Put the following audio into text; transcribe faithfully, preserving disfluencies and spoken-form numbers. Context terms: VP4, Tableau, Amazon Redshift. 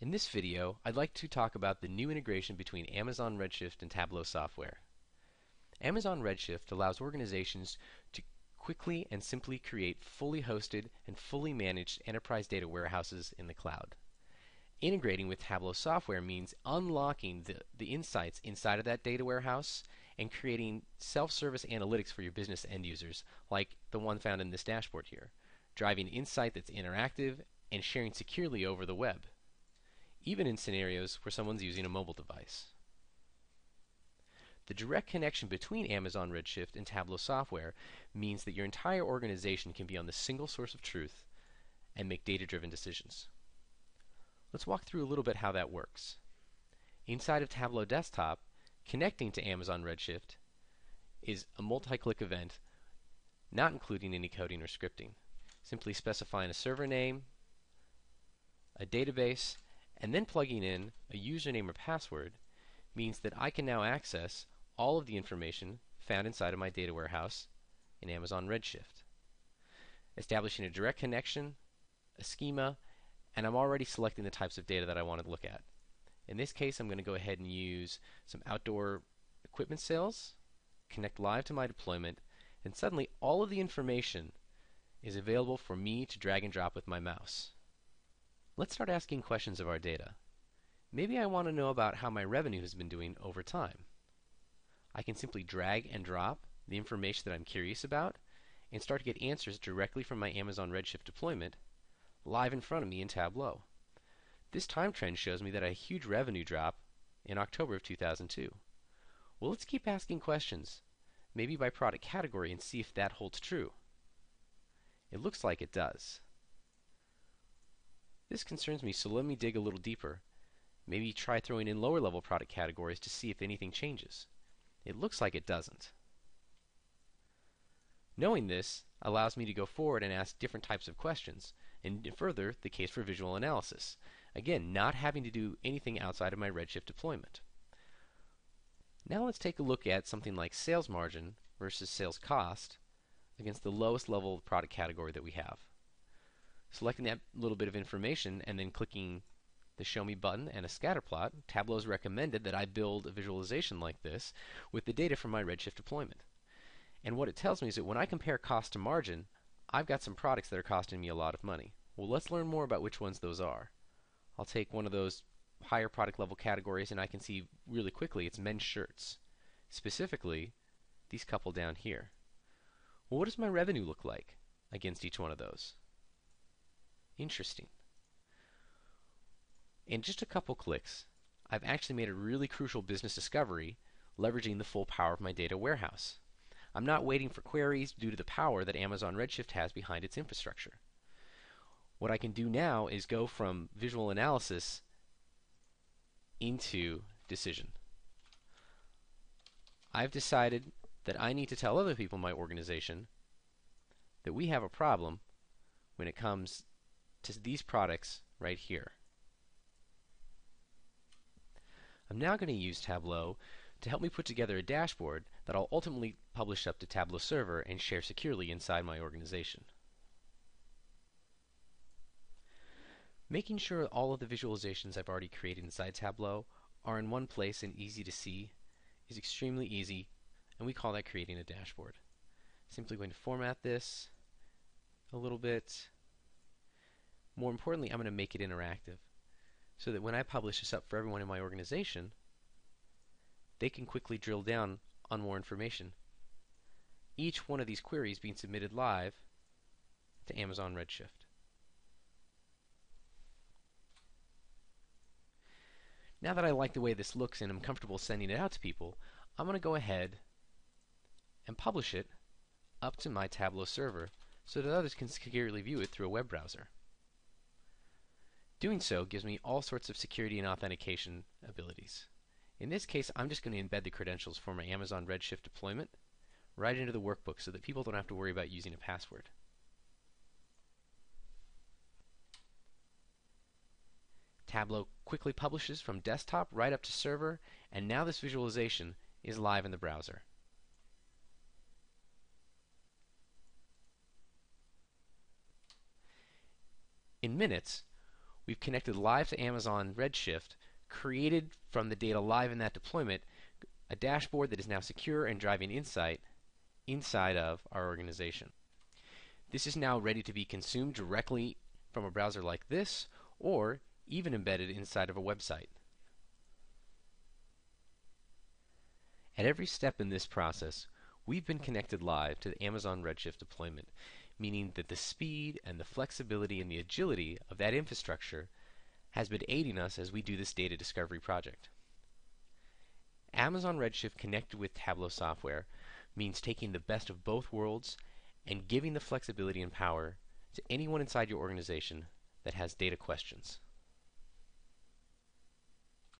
In this video, I'd like to talk about the new integration between Amazon Redshift and Tableau software. Amazon Redshift allows organizations to quickly and simply create fully hosted and fully managed enterprise data warehouses in the cloud. Integrating with Tableau software means unlocking the, the insights inside of that data warehouse and creating self-service analytics for your business end users, like the one found in this dashboard here, driving insight that's interactive and sharing securely over the web, even in scenarios where someone's using a mobile device. The direct connection between Amazon Redshift and Tableau software means that your entire organization can be on the single source of truth and make data-driven decisions. Let's walk through a little bit how that works. Inside of Tableau Desktop, connecting to Amazon Redshift is a multi-click event, not including any coding or scripting. Simply specifying a server name, a database, and then plugging in a username or password means that I can now access all of the information found inside of my data warehouse in Amazon Redshift. Establishing a direct connection, a schema, and I'm already selecting the types of data that I want to look at. In this case, I'm going to go ahead and use some outdoor equipment sales, connect live to my deployment, and suddenly all of the information is available for me to drag and drop with my mouse. Let's start asking questions of our data. Maybe I want to know about how my revenue has been doing over time. I can simply drag and drop the information that I'm curious about and start to get answers directly from my Amazon Redshift deployment live in front of me in Tableau. This time trend shows me that I had a huge revenue drop in October of two thousand two. Well, let's keep asking questions, maybe by product category, and see if that holds true. It looks like it does. This concerns me, so let me dig a little deeper. Maybe try throwing in lower level product categories to see if anything changes. It looks like it doesn't. Knowing this allows me to go forward and ask different types of questions, and further the case for visual analysis. Again, not having to do anything outside of my Redshift deployment. Now let's take a look at something like sales margin versus sales cost against the lowest level product category that we have. Selecting that little bit of information and then clicking the Show Me button and a scatter plot, Tableau's recommended that I build a visualization like this with the data from my Redshift deployment. And what it tells me is that when I compare cost to margin, I've got some products that are costing me a lot of money. Well, let's learn more about which ones those are. I'll take one of those higher product level categories and I can see really quickly it's men's shirts. Specifically, these couple down here. Well, what does my revenue look like against each one of those? Interesting. In just a couple clicks, I've actually made a really crucial business discovery leveraging the full power of my data warehouse. I'm not waiting for queries due to the power that Amazon Redshift has behind its infrastructure. What I can do now is go from visual analysis into decision. I've decided that I need to tell other people in my organization that we have a problem when it comes to these products right here. I'm now going to use Tableau to help me put together a dashboard that I'll ultimately publish up to Tableau Server and share securely inside my organization. Making sure all of the visualizations I've already created inside Tableau are in one place and easy to see is extremely easy, and we call that creating a dashboard. Simply going to format this a little bit. More importantly, I'm going to make it interactive, so that when I publish this up for everyone in my organization, they can quickly drill down on more information, each one of these queries being submitted live to Amazon Redshift. Now that I like the way this looks and I'm comfortable sending it out to people, I'm going to go ahead and publish it up to my Tableau server so that others can securely view it through a web browser. Doing so gives me all sorts of security and authentication abilities. In this case, I'm just going to embed the credentials for my Amazon Redshift deployment right into the workbook so that people don't have to worry about using a password. Tableau quickly publishes from desktop right up to server, and now this visualization is live in the browser. In minutes, we've connected live to Amazon Redshift, created from the data live in that deployment a dashboard that is now secure and driving insight inside of our organization. This is now ready to be consumed directly from a browser like this, or even embedded inside of a website. At every step in this process, we've been connected live to the Amazon Redshift deployment, meaning that the speed and the flexibility and the agility of that infrastructure has been aiding us as we do this data discovery project. Amazon Redshift connected with Tableau software means taking the best of both worlds and giving the flexibility and power to anyone inside your organization that has data questions.